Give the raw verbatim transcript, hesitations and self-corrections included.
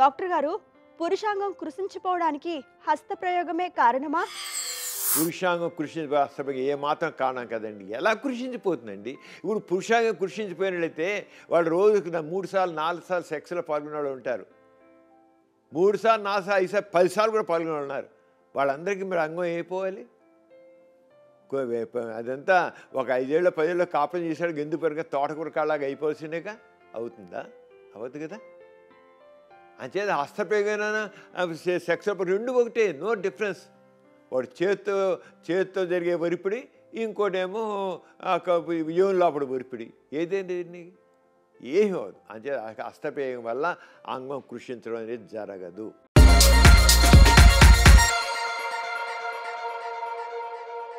Doctor గారు పురుషాంగం కృషించిపోవడానికి హస్త ప్రయోగమే కారణమా? పురుషాంగం కృషించబడసరికి ఏ మాత్రం కారణం కదండి, ఎలా కృషించిపోతుందండి. ఇప్పుడు పురుషాంగం కృషించిపోయినట్లయితే వాళ్ళు రోజుకి మూడు సార్లు నాలుగు సార్లు సెక్స్లో పాల్గొనే వాళ్ళు ఉంటారు, మూడు సార్లు నాలుగు సార్లు ఐదు సార్లు పది సార్లు కూడా పాల్గొనే వాళ్ళు ఉన్నారు. వాళ్ళందరికీ మీరు అంగం అయిపోవాలి. అదంతా ఒక ఐదేళ్ళు పదేళ్ళు కాపం చేశాడు గెందు పెరగ తోటకూరకాలాగా అయిపోవాల్సిందేగా, అవుతుందా? అవద్దు కదా. అంచేత హస్తప్రయోగైనా సెక్స్ రెండు ఒకటే, నో డిఫరెన్స్. వాడు చేత్తో చేత్తో జరిగే ఒరిపిడి, ఇంకోటేమో యోని లోపల ఒరిపిడి, ఏదేంటి ఏమి అవ్వదు. అంచేత హస్తప్రయోగం వల్ల అంగం కృషించడం అనేది జరగదు.